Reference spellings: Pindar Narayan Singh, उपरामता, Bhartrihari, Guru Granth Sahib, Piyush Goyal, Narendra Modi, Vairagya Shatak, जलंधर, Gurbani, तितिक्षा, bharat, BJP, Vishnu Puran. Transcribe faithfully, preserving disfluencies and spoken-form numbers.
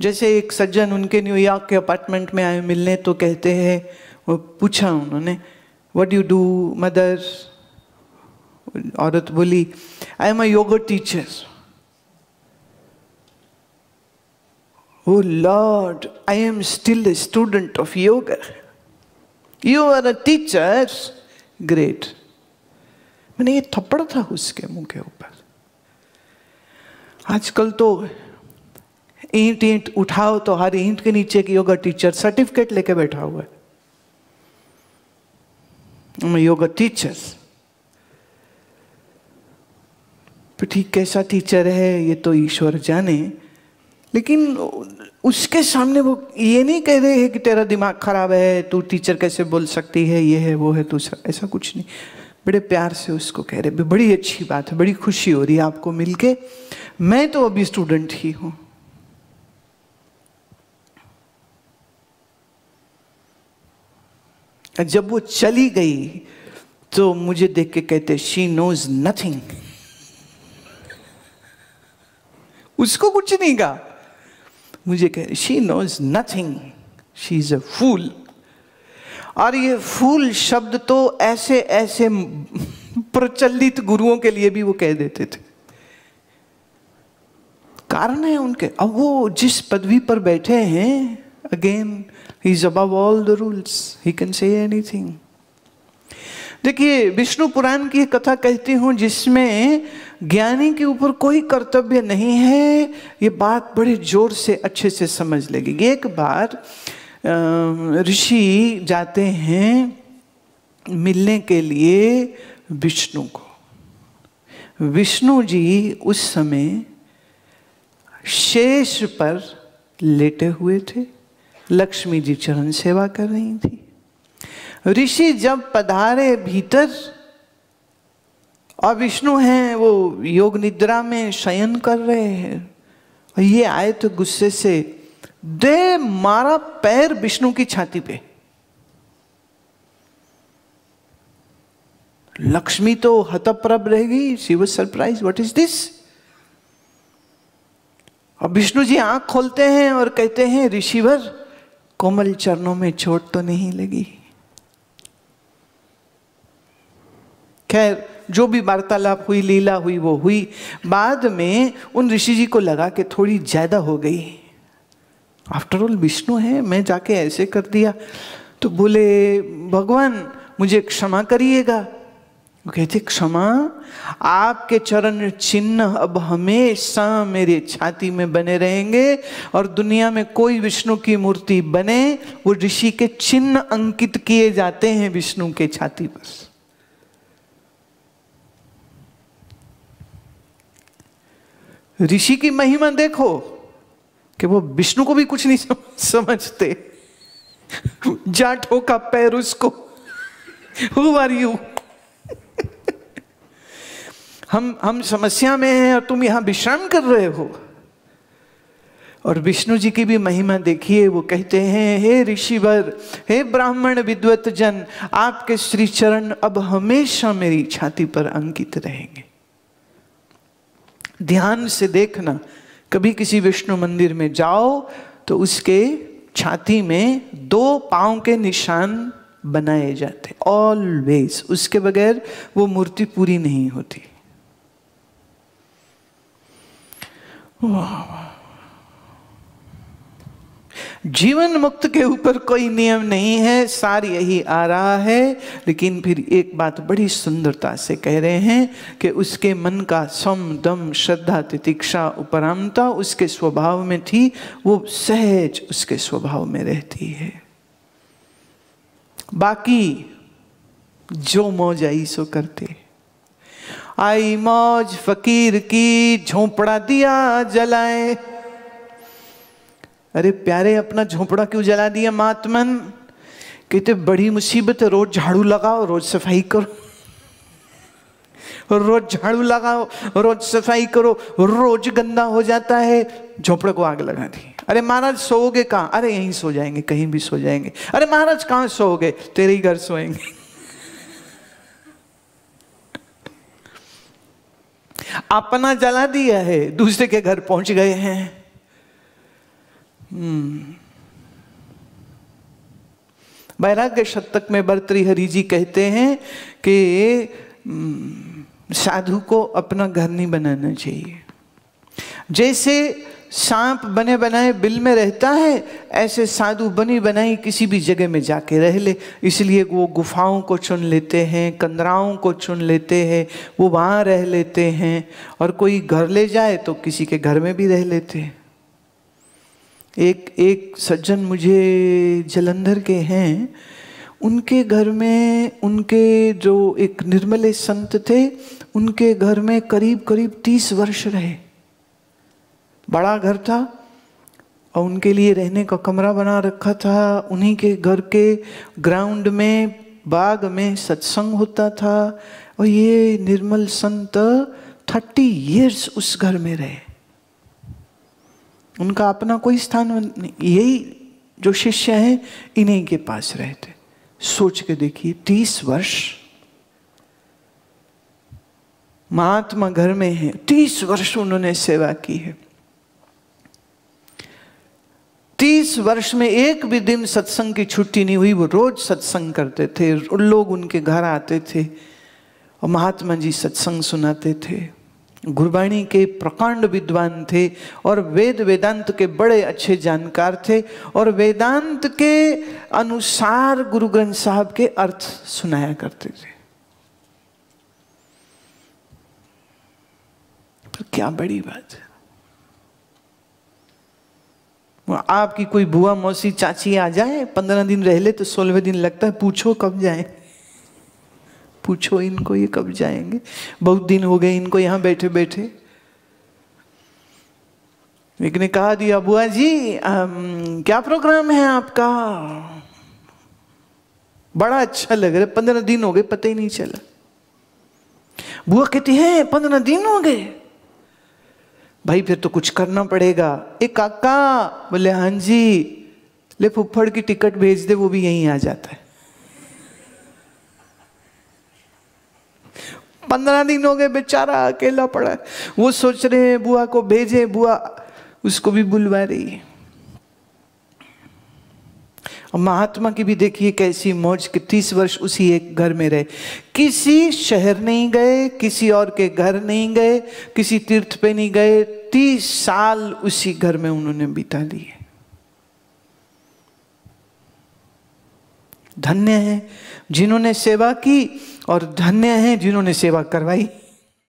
जैसे एक सज्जन उनके न्यूयॉर्क के अपार्टमेंट में आए मिलने, तो कहते हैं, वो पूछा उन्होंने, व्हाट यू डू मदर? औरत बोली, I am a yoga teacher. Oh Lord, I am still a student of yoga. You are a teacher. Great. मैंने ये थप्पड़ था उसके मुंह के ऊपर। आजकल तो ईंट ईंट उठाओ तो हर ईंट के नीचे की योगा टीचर सर्टिफिकेट लेके बैठा हुआ है। मैं योगा टीचर, पर ठीक कैसा टीचर है ये तो ईश्वर जाने, लेकिन उसके सामने वो ये नहीं कह रहे हैं कि तेरा दिमाग खराब है, तू टीचर कैसे बोल सकती है, ये है वो है, दूसरा, ऐसा कुछ नहीं। बड़े प्यार से उसको कह रहे, बड़ी अच्छी बात है, बड़ी खुशी हो रही है आपको मिलके, मैं तो अभी स्टूडेंट ही हूँ। जब वो चली गई तो मुझे देख के कहते, शी नोज नथिंग। उसको कुछ नहीं कहा, मुझे कह, she knows nothing, she is a fool. और ये फूल शब्द तो ऐसे ऐसे प्रचलित गुरुओं के लिए भी वो कह देते थे। कारण है उनके, अब वो जिस पदवी पर बैठे हैं, again he is above all the rules, he can say anything. देखिए, विष्णु पुराण की कथा कहती हूँ जिसमें ज्ञानी के ऊपर कोई कर्तव्य नहीं है। ये बात बड़े जोर से अच्छे से समझ लेगी। एक बार ऋषि जाते हैं मिलने के लिए विष्णु को। विष्णु जी उस समय शेष पर लेटे हुए थे, लक्ष्मी जी चरण सेवा कर रही थी। ऋषि जब पधारे भीतर, और विष्णु हैं वो योग निद्रा में शयन कर रहे हैं, और ये आए तो गुस्से से दे मारा पैर विष्णु की छाती पे। लक्ष्मी तो हतप्रभ रहेगी, she was surprise, what is this. अब विष्णु जी आंख खोलते हैं और कहते हैं, ऋषिवर कोमल चरणों में चोट तो नहीं लगी। खैर, जो भी वार्तालाप हुई, लीला हुई, वो हुई। बाद में उन ऋषि जी को लगा कि थोड़ी ज्यादा हो गई, आफ्टर ऑल विष्णु है, मैं जाके ऐसे कर दिया। तो बोले, भगवान मुझे क्षमा करिएगा। वो कहते, क्षमा? आपके चरण चिन्ह अब हमेशा मेरे छाती में बने रहेंगे, और दुनिया में कोई विष्णु की मूर्ति बने, वो ऋषि के चिन्ह अंकित किए जाते हैं विष्णु के छाती पर। ऋषि की महिमा देखो कि वो विष्णु को भी कुछ नहीं समझते। जा ठोका पैर उसको, हु आर यू? हम हम समस्या में हैं और तुम यहां विश्राम कर रहे हो। और विष्णु जी की भी महिमा देखिए, वो कहते हैं, हे ऋषिवर, हे ब्राह्मण विद्वत जन, आपके श्री चरण अब हमेशा मेरी छाती पर अंकित रहेंगे। ध्यान से देखना, कभी किसी विष्णु मंदिर में जाओ तो उसके छाती में दो पांव के निशान बनाए जाते, ऑलवेज। उसके बगैर वो मूर्ति पूरी नहीं होती। जीवन मुक्त के ऊपर कोई नियम नहीं है, सार यही आ रहा है। लेकिन फिर एक बात बड़ी सुंदरता से कह रहे हैं कि उसके मन का सम दम, श्रद्धा, तितिक्षा, उपरामता उसके स्वभाव में थी, वो सहज उसके स्वभाव में रहती है। बाकी जो मौज आई सो करते। आई मौज फकीर की, झोंपड़ा दिया जलाए। अरे प्यारे, अपना झोंपड़ा क्यों जला दिया महात्मन? कहते, बड़ी मुसीबत है, रोज झाड़ू लगाओ, रोज सफाई करो, रोज झाड़ू लगाओ, रोज सफाई करो, रोज गंदा हो जाता है। झोंपड़े को आग लगा दी। अरे महाराज सोओगे कहाँ? अरे यहीं सो जाएंगे, कहीं भी सो जाएंगे। अरे महाराज कहाँ सोओगे? तेरे ही घर सोएंगे। अपना जला दिया है, दूसरे के घर पहुंच गए हैं। hmm. वैराग्य शतक में भर्तृहरि जी कहते हैं कि साधु को अपना घर नहीं बनाना चाहिए। जैसे सांप बने बनाए बिल में रहता है, ऐसे साधु बनी बनाई किसी भी जगह में जाके रह ले। इसलिए वो गुफाओं को चुन लेते हैं, कंदराओं को चुन लेते हैं, वो वहाँ रह लेते हैं। और कोई घर ले जाए तो किसी के घर में भी रह लेते हैं। एक एक सज्जन मुझे जलंधर के हैं, उनके घर में, उनके जो एक निर्मले संत थे, उनके घर में करीब करीब तीस वर्ष रहे। बड़ा घर था और उनके लिए रहने का कमरा बना रखा था। उन्हीं के घर के ग्राउंड में, बाग में सत्संग होता था। और ये निर्मल संत थर्टी इयर्स उस घर में रहे। उनका अपना कोई स्थान नहीं। यही जो शिष्य हैं, इन्हीं के पास रहते। सोच के देखिए, तीस वर्ष महात्मा घर में है, तीस वर्ष उन्होंने सेवा की है। तीस वर्ष में एक भी दिन सत्संग की छुट्टी नहीं हुई। वो रोज सत्संग करते थे, लोग उनके घर आते थे और महात्मा जी सत्संग सुनाते थे। गुरबाणी के प्रकांड विद्वान थे और वेद वेदांत के बड़े अच्छे जानकार थे। और वेदांत के अनुसार गुरु ग्रंथ साहब के अर्थ सुनाया करते थे। तो क्या बड़ी बात है। आपकी कोई बुआ मौसी चाची आ जाए, पंद्रह दिन रह ले तो सोलहवें दिन लगता है, पूछो कब जाए, पूछो इनको ये कब जाएंगे, बहुत दिन हो गए इनको यहाँ बैठे बैठे। एक ने कहा दिया, बुआ जी आम, क्या प्रोग्राम है आपका, बड़ा अच्छा लग रहा है, पंद्रह दिन हो गए पता ही नहीं चला। बुआ कहती है पंद्रह दिन हो गए, भाई फिर तो कुछ करना पड़ेगा। ए काका, बोले हाँ जी, ले फुफ्फड़ की टिकट भेज दे, वो भी यहीं आ जाता है। पंद्रह दिन हो गए, बेचारा अकेला पड़ा है। वो सोच रहे हैं बुआ को भेजे, बुआ उसको भी बुलवा रही है। और महात्मा की भी देखिए कैसी मौज कि तीस वर्ष उसी एक घर में रहे। किसी शहर नहीं गए, किसी और के घर नहीं गए, किसी तीर्थ पे नहीं गए। तीस साल उसी घर में उन्होंने बिता दिए। धन्य है जिन्होंने सेवा की और धन्य है जिन्होंने सेवा करवाई।